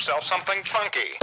yourself something funky.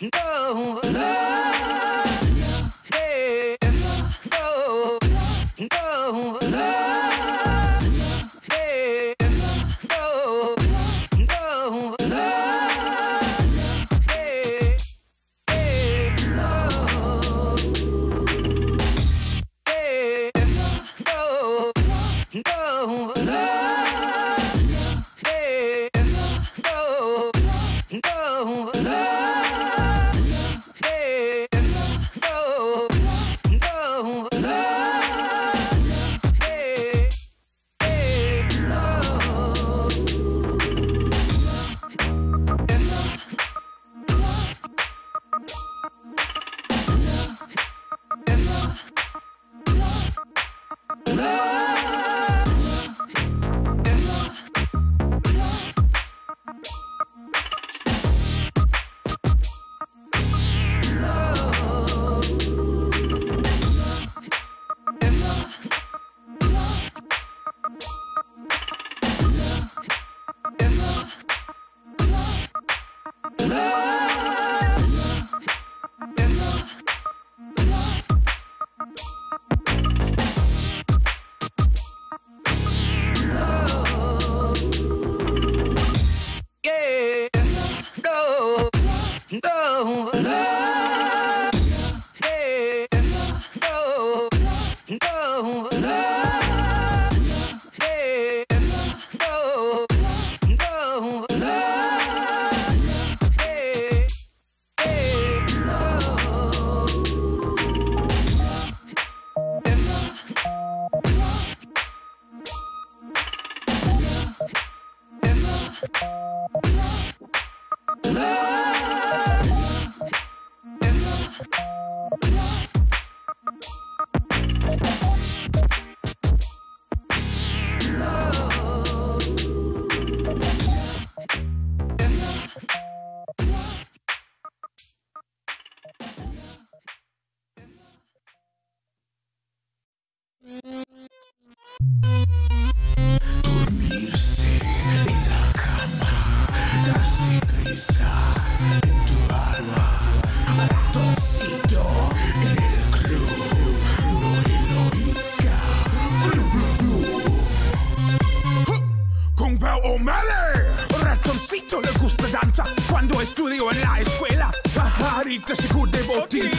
No, love, yeah, no, no, love, yeah, no, no, love, yeah, yeah, no, yeah, no, no, love, yeah, no, no, love. No, love, yeah, no, no, love, yeah, no, no, love, yeah, yeah, no, love.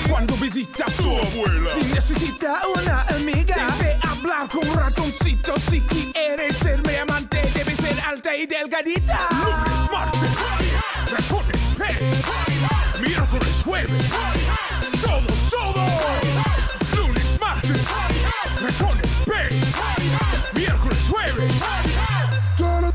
Cuando visita a su abuela, si necesita una amiga, debe hablar con un ratoncito. Si quiere ser mi amante, debe ser alta y delgadita. Lunes, martes, ratones, pez, miércoles, jueves, todos. Lunes, martes, ratones, pez, miércoles, jueves, todo.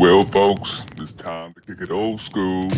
Well, folks, it's time to kick it old school.